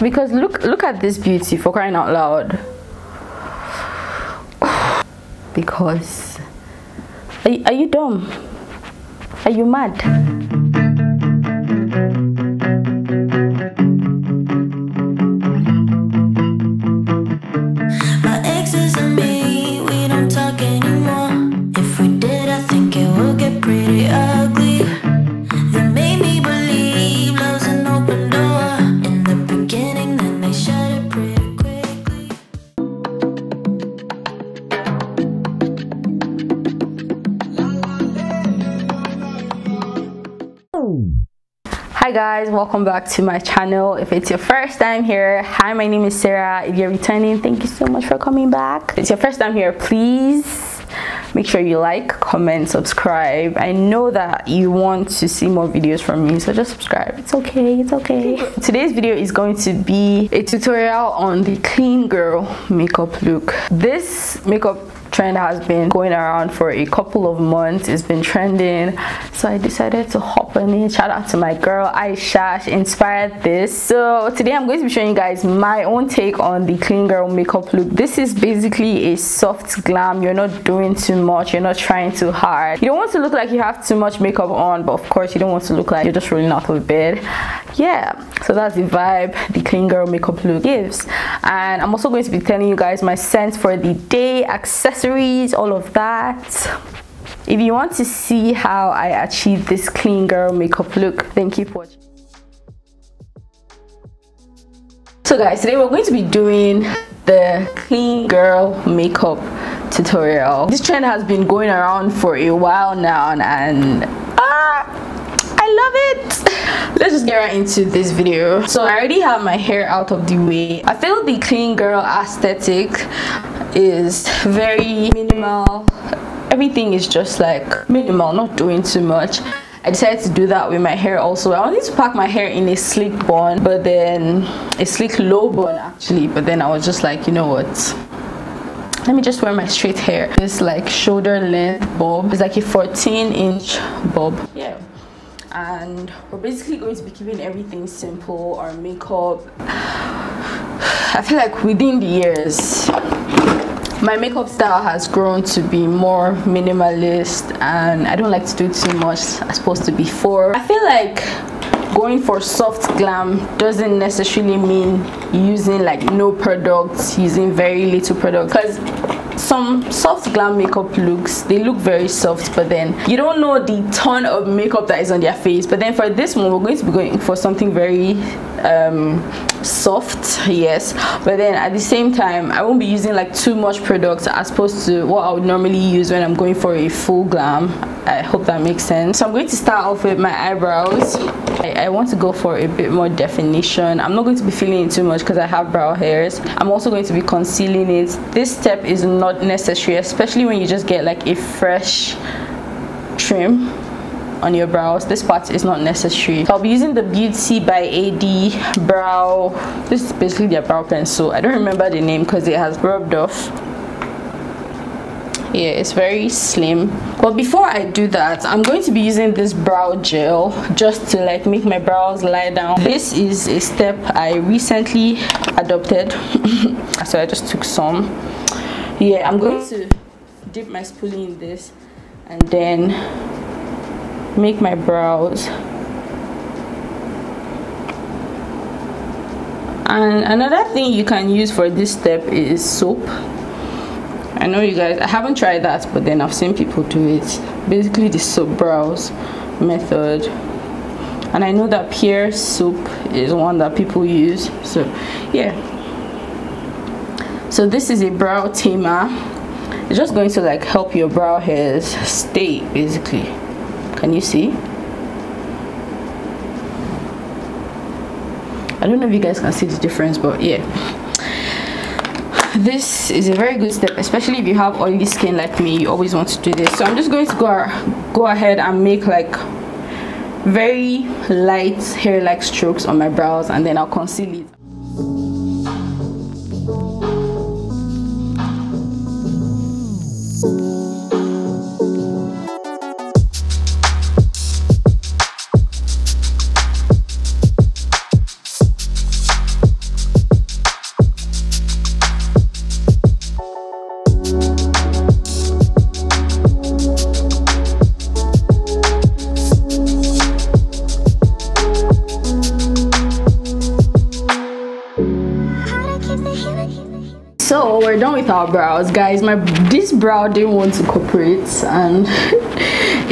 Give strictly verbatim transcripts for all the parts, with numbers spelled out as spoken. Because look look at this beauty, for crying out loud. Because are, are you dumb? Are you mad? Hi guys, welcome back to my channel. If it's your first time here, hi, my name is Sarah. If you're returning, thank you so much for coming back. If it's your first time here, please make sure you like, comment, subscribe. I know that you want to see more videos from me, so just subscribe. It's okay, it's okay. Today's video is going to be a tutorial on the clean girl makeup look. This makeup trend has been going around for a couple of months. It's been trending, so I decided to hop on it. Shout out to my girl Aisha, she inspired this. So today I'm going to be showing you guys my own take on the clean girl makeup look. This is basically a soft glam. You're not doing too much, you're not trying too hard. You don't want to look like you have too much makeup on, but of course you don't want to look like you're just rolling out of bed. Yeah, so that's the vibe the clean girl makeup look gives. And I'm also going to be telling you guys my scents for the day, accessories, all of that. If you want to see how I achieve this clean girl makeup look, thank you for watching. So guys, today we're going to be doing the clean girl makeup tutorial. This trend has been going around for a while now, and ah, I love it. Let's just get right into this video. So I already have my hair out of the way. I feel the clean girl aesthetic is very minimal. Everything is just like minimal, not doing too much. I decided to do that with my hair also. I wanted to pack my hair in a slick bun, but then a slick low bun actually, but then I was just like, you know what, let me just wear my straight hair. This like shoulder length bob, it's like a fourteen inch bob. Yeah, and we're basically going to be keeping everything simple. Our makeup, I feel like within the years my makeup style has grown to be more minimalist, and I don't like to do too much as opposed to before. I feel like going for soft glam doesn't necessarily mean using like no products, using very little products, because some soft glam makeup looks, they look very soft, but then you don't know the ton of makeup that is on their face. But then for this one, we're going to be going for something very um soft, yes, but then at the same time I won't be using like too much product as opposed to what I would normally use when I'm going for a full glam. I hope that makes sense. So I'm going to start off with my eyebrows. I, I want to go for a bit more definition. I'm not going to be filling it too much because I have brow hairs. I'm also going to be concealing it. This step is not necessary, especially when you just get like a fresh trim on your brows. This part is not necessary. So I'll be using the Beauty by A D brow, this is basically their brow pencil. I don't remember the name because it has rubbed off. Yeah, it's very slim. But before I do that, I'm going to be using this brow gel just to like make my brows lie down. This is a step I recently adopted. So I just took some. Yeah, I'm going to dip my spoolie in this and then make my brows. And another thing you can use for this step is soap. I know you guys, I haven't tried that, but then I've seen people do it. Basically the soap brows method. And I know that Pear soap is one that people use. So yeah. So this is a brow tamer. It's just going to like help your brow hairs stay basically. Can you see? I don't know if you guys can see the difference, but yeah. This is a very good step, especially if you have oily skin like me, you always want to do this. So I'm just going to go, go ahead and make like very light hair-like strokes on my brows, and then I'll conceal it. So we're done with our brows, guys. My this brow didn't want to cooperate, and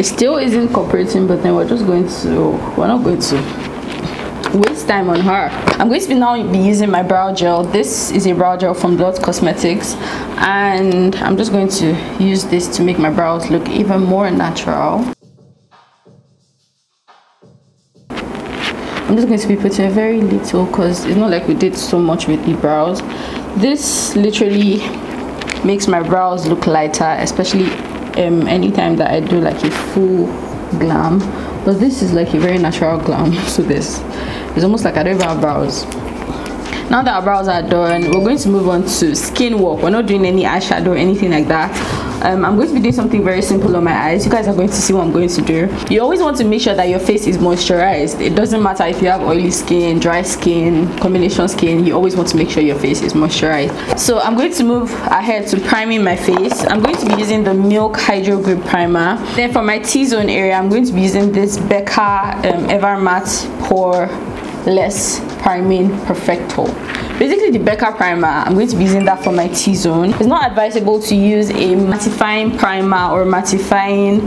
it still isn't cooperating, but then we're just going to we're not going to waste time on her. I'm going to be now be using my brow gel. This is a brow gel from Gerard Cosmetics, and I'm just going to use this to make my brows look even more natural. I'm just going to be putting very little, because it's not like we did so much with the brows. This literally makes my brows look lighter, especially um, anytime that I do like a full glam. But this is like a very natural glam, so this it's almost like I don't even have brows. Now that our brows are done, we're going to move on to skin work. We're not doing any eyeshadow or anything like that. Um, I'm going to be doing something very simple on my eyes. You guys are going to see what I'm going to do. You always want to make sure that your face is moisturized. It doesn't matter if you have oily skin, dry skin, combination skin. You always want to make sure your face is moisturized. So I'm going to move ahead to priming my face. I'm going to be using the Milk Hydro Grip Primer. Then for my T-zone area, I'm going to be using this Becca um, Evermatte Poreless Priming Perfector. Basically the Becca primer, I'm going to be using that for my T-zone. It's not advisable to use a mattifying primer or mattifying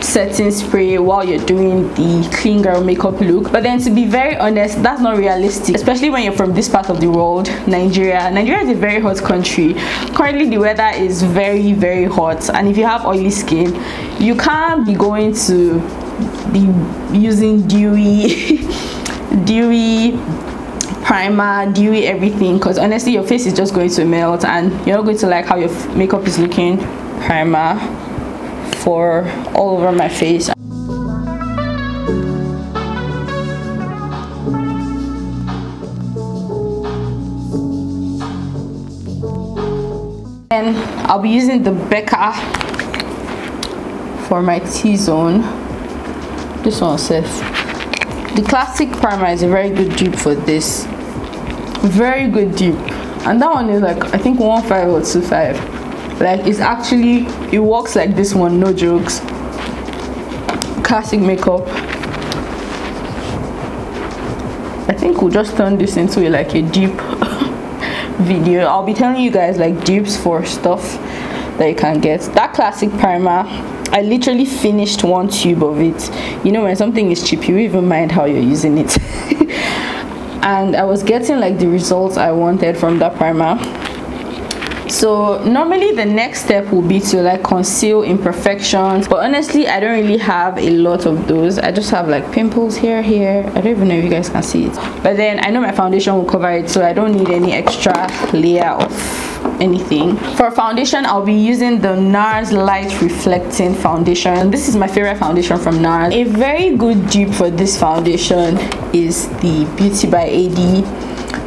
setting spray while you're doing the clean girl makeup look, but then to be very honest, that's not realistic, especially when you're from this part of the world. Nigeria Nigeria is a very hot country. Currently the weather is very very hot, and if you have oily skin, you can't be going to be using dewy dewy primer, dewy everything, because honestly your face is just going to melt and you're not going to like how your makeup is looking. Primer for all over my face. And I'll be using the Becca for my T-zone. This one says the classic primer is a very good dupe for this. Very good dupe, and that one is like I think one five or two five. Like it's actually it works like this one, no jokes. Classic makeup. I think we'll just turn this into a, like a dupe video. I'll be telling you guys like dupes for stuff that you can get. That classic primer, I literally finished one tube of it. You know, when something is cheap, you even mind how you're using it. And I was getting like the results I wanted from that primer. So normally the next step will be to like conceal imperfections, but honestly I don't really have a lot of those. I just have like pimples here here I don't even know if you guys can see it, but then I know my foundation will cover it, so I don't need any extra layer of anything. For foundation, I'll be using the NARS Light Reflecting Foundation. This is my favorite foundation from NARS. A very good dupe for this foundation is the Beauty by A D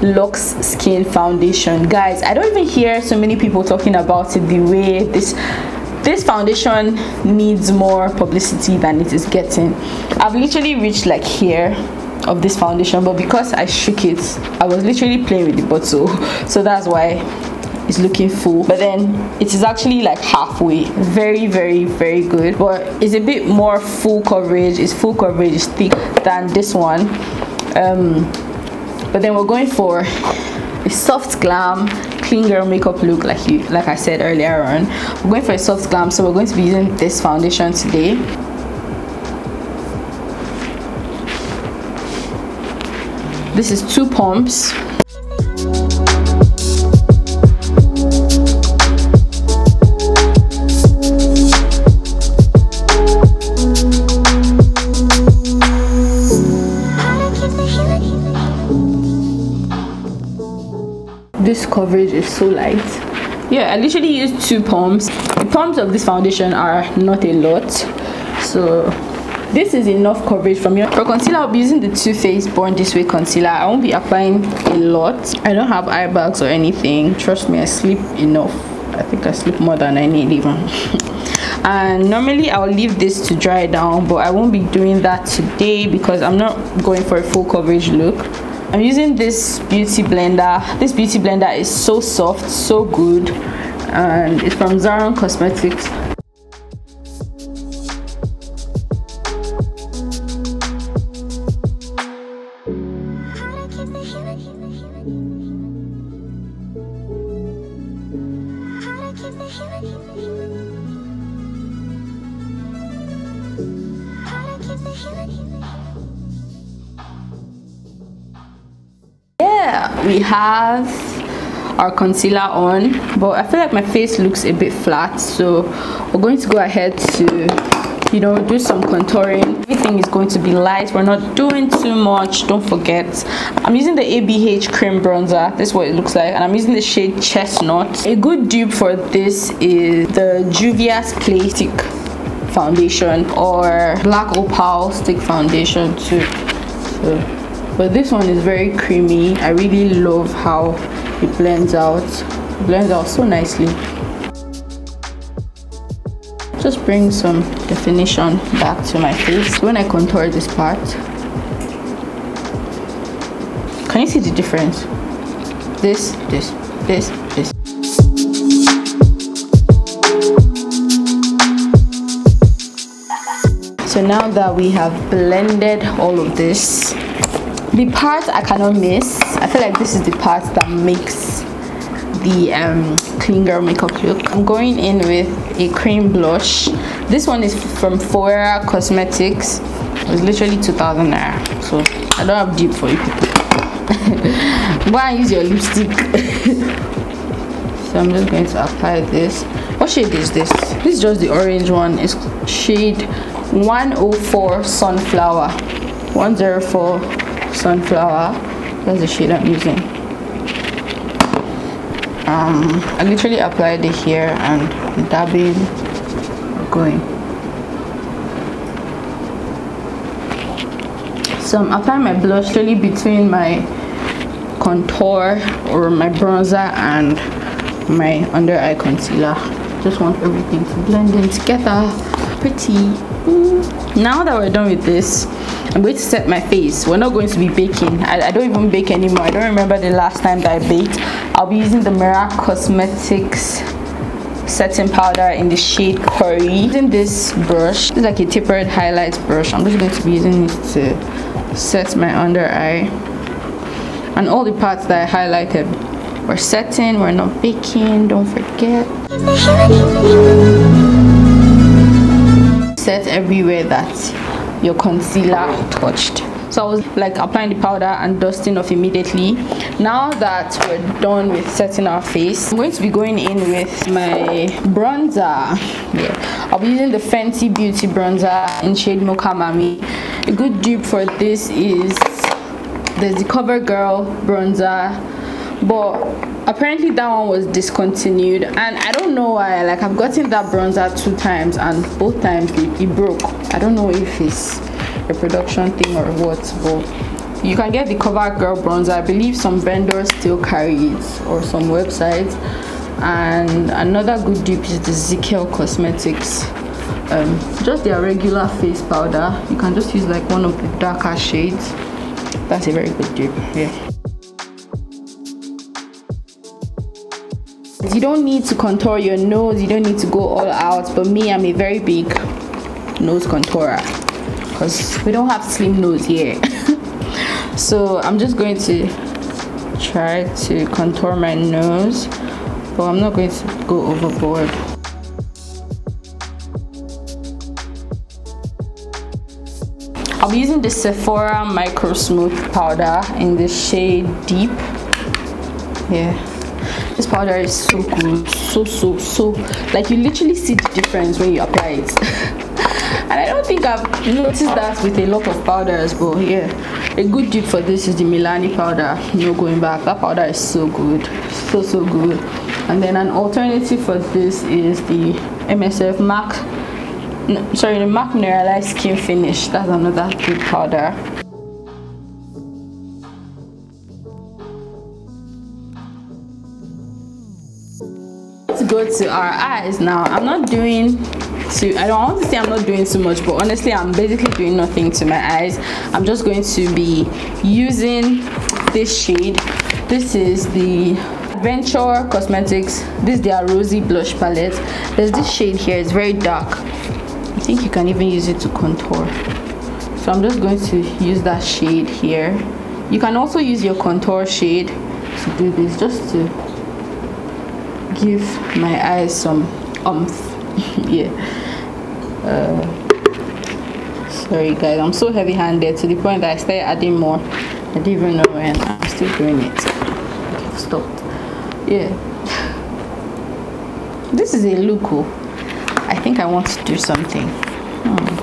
Luxe Skin Foundation. Guys, I don't even hear so many people talking about it, the way this this foundation needs more publicity than it is getting. I've literally reached like here of this foundation, but because I shook it, I was literally playing with the bottle, so that's why it's looking full, but then it is actually like halfway. Very very very good, but it's a bit more full coverage. It's full coverage, it's thick than this one. um But then we're going for a soft glam, clean girl makeup look, like you, like I said earlier on. We're going for a soft glam, so we're going to be using this foundation today. This is two pumps. This coverage is so light. Yeah, I literally used two pumps. The pumps of this foundation are not a lot, so this is enough coverage from here. For concealer, I'll be using the Too Faced Born This Way Concealer. I won't be applying a lot. I don't have eye bags or anything. Trust me, I sleep enough. I think I sleep more than I need even. And normally I'll leave this to dry down, but I won't be doing that today because I'm not going for a full coverage look. I'm using this beauty blender. This beauty blender is so soft, so good, and it's from Zaron Cosmetics. Yeah, we have our concealer on, but I feel like my face looks a bit flat, so we're going to go ahead to, you know, do some contouring. Everything is going to be light, we're not doing too much. Don't forget, I'm using the A B H Cream Bronzer. This is what it looks like, and I'm using the shade Chestnut. A good dupe for this is the Juvia's Clay Stick foundation, or Black Opal stick foundation too. So, but this one is very creamy. I really love how it blends out. It blends out so nicely. Just bring some definition back to my face when I contour this part. Can you see the difference? This, this, this, this. So now that we have blended all of this, the part I cannot miss, I feel like this is the part that makes the um, clean girl makeup look. I'm going in with a cream blush. This one is from Phoera Cosmetics. It's literally two thousand naira, so I don't have dupe for you people. Go and use your lipstick. So I'm just going to apply this. What shade is this? This is just the orange one. It's shade one oh four Sunflower. one oh four Sunflower, that's the shade I'm using. um I literally applied it here and dabbing, going. So I'm applying my blush really between my contour or my bronzer and my under eye concealer. Just want everything to blend in together pretty. mm. Now that we're done with this, I'm going to set my face. We're not going to be baking. I, I don't even bake anymore. I don't remember the last time that I baked. I'll be using the Merak Cosmetics setting powder in the shade Curry. Using this brush, this is like a tapered highlight brush. I'm just going to be using this to set my under eye. And all the parts that I highlighted. We're setting, we're not baking, don't forget. Set everywhere that your concealer touched. So I was like applying the powder and dusting off immediately. Now that we're done with setting our face, I'm going to be going in with my bronzer. Yeah, I'll be using the Fenty Beauty bronzer in shade Mocha Mami. A good dupe for this is there's the Covergirl bronzer, but apparently that one was discontinued, and I don't know why. Like, I've gotten that bronzer two times and both times it, it broke. I don't know if it's a production thing or what, but you can get the Covergirl bronzer. I believe some vendors still carry it, or some websites. And another good dupe is the Z K L Cosmetics, um, just their regular face powder. You can just use like one of the darker shades. That's a very good dupe. Yeah, you don't need to contour your nose, you don't need to go all out. But me, I'm a very big nose contourer because we don't have slim nose here. So I'm just going to try to contour my nose, but I'm not going to go overboard. I'll be using the Sephora Micro Smooth Powder in the shade Deep. Yeah, this powder is so good, so so so like you literally see the difference when you apply it. And I don't think I've noticed that with a lot of powders, but yeah, a good dupe for this is the Milani powder. No going back. That powder is so good, so so good. And then an alternative for this is the M S F MAC, no, sorry, the MAC Mineralized Skin Finish. That's another good powder. Go to our eyes now. I'm not doing too, I don't want to say I'm not doing too much, but honestly I'm basically doing nothing to my eyes. I'm just going to be using this shade. This is the Venture Cosmetics, this is their Rosy Blush palette. There's this shade here, it's very dark. I think you can even use it to contour, so I'm just going to use that shade here. You can also use your contour shade to do this, just to give my eyes some oomph. Yeah. Uh, sorry guys, I'm so heavy-handed to the point that I started adding more. I didn't even know when. I'm still doing it. Okay, stopped. Yeah. This is a look. I think I want to do something. Hmm.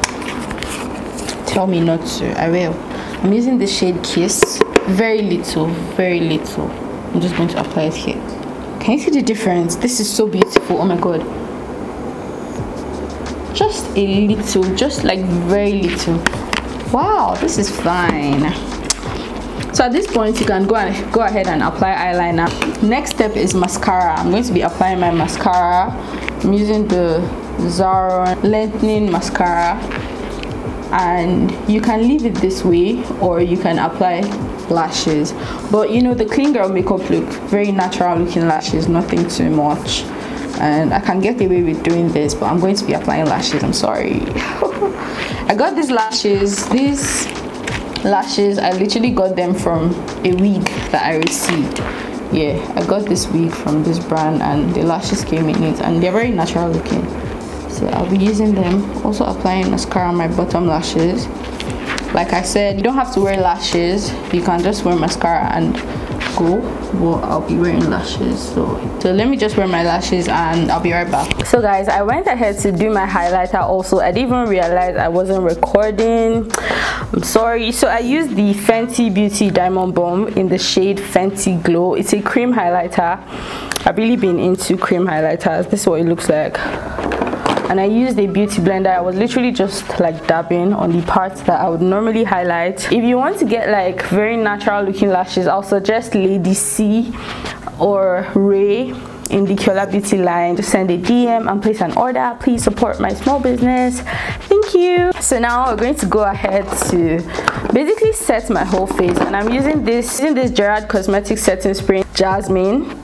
Tell me not to. I will. I'm using the shade Kiss. Very little, very little. I'm just going to apply it here. Can you see the difference? This is so beautiful. Oh my god. Just a little, just like very little. Wow, this is fine. So at this point, you can go and go ahead and apply eyeliner. Next step is mascara. I'm going to be applying my mascara. I'm using the Zaron Lengthening Mascara. And you can leave it this way, or you can apply lashes, but you know, the clean girl makeup look, very natural looking lashes, nothing too much. And I can get away with doing this, but I'm going to be applying lashes. I'm sorry. I got these lashes these lashes I literally got them from a wig that I received. Yeah, I got this wig from this brand and the lashes came in it, and they're very natural looking, so I'll be using them. Also applying mascara on my bottom lashes. Like I said, you don't have to wear lashes, you can just wear mascara and go. Well, I'll be wearing lashes, so so let me just wear my lashes and I'll be right back. So guys, I went ahead to do my highlighter. Also, I didn't even realize I wasn't recording. I'm sorry. So I used the Fenty Beauty Diamond Bomb in the shade Fenty Glow. It's a cream highlighter. I've really been into cream highlighters. This is what it looks like. And I used a beauty blender. I was literally just like dabbing on the parts that I would normally highlight. If you want to get like very natural looking lashes, I'll suggest Lady C or Ray in the Kyola Beauty line. Just send a D M and place an order. Please support my small business. Thank you. So now we're going to go ahead to basically set my whole face, and I'm using this using this Gerard Cosmetics setting spray, Jasmine.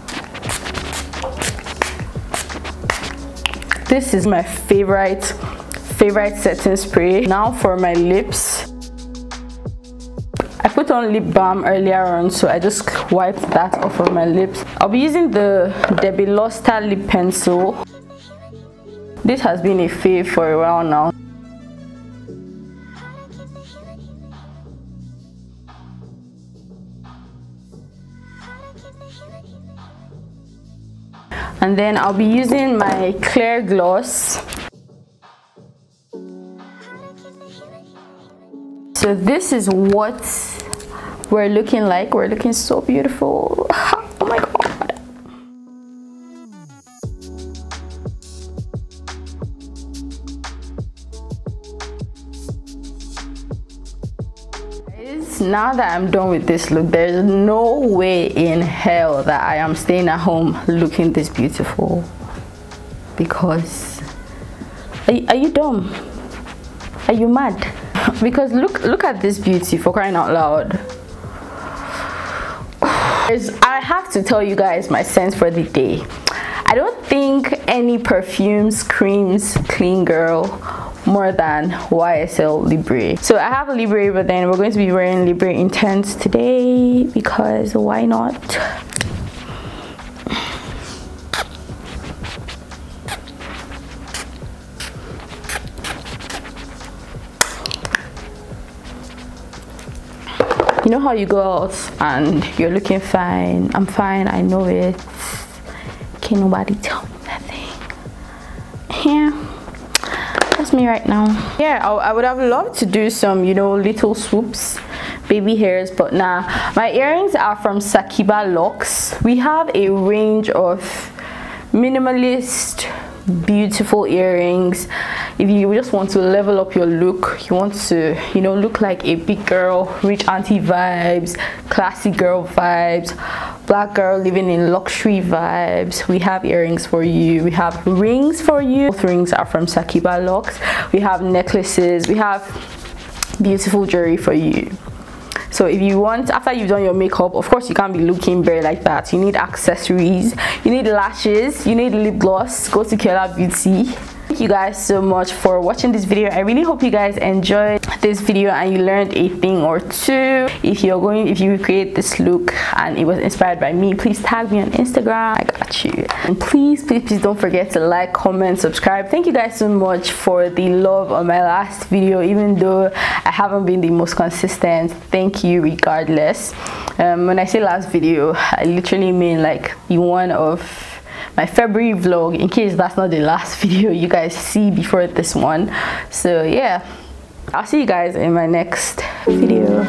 This is my favorite, favorite setting spray. Now for my lips. I put on lip balm earlier on, so I just wiped that off of my lips. I'll be using the Debby Luster Lip Pencil. This has been a fave for a while now. And then I'll be using my clear gloss. So this is what we're looking like. We're looking so beautiful. Oh my god. Now that I'm done with this look, there's no way in hell that I am staying at home looking this beautiful. Because are, are you dumb? Are you mad? Because look look at this beauty, for crying out loud. There's, I have to tell you guys my scent for the day. I don't think any perfumes creams clean girl more than Y S L Libre. So I have a Libre, but then we're going to be wearing Libre Intense today because why not? You know how you go out and you're looking fine. I'm fine, I know it. Can't nobody tell me nothing. Yeah. Me right now. Yeah, I, I would have loved to do some, you know, little swoops, baby hairs, but nah. My earrings are from Sakiba Luxe. We have a range of minimalist, beautiful earrings. If you just want to level up your look, you want to, you know, look like a big girl, rich auntie vibes, classy girl vibes, black girl living in luxury vibes, we have earrings for you. We have rings for you. Both rings are from Sakiba Luxe. We have necklaces. We have beautiful jewelry for you. So if you want, after you've done your makeup, of course you can't be looking bare like that. You need accessories, you need lashes, you need lip gloss. Go to Kyola Beauty. Thank you guys so much for watching this video. I really hope you guys enjoyed this video and you learned a thing or two. If you're going, if you create this look and it was inspired by me, please tag me on Instagram. I got you. And please, please, please don't forget to like, comment, subscribe. Thank you guys so much for the love on my last video, even though I haven't been the most consistent. Thank you regardless. Um, when I say last video, I literally mean like the one of my February vlog, in case that's not the last video you guys see before this one. So yeah, I'll see you guys in my next video.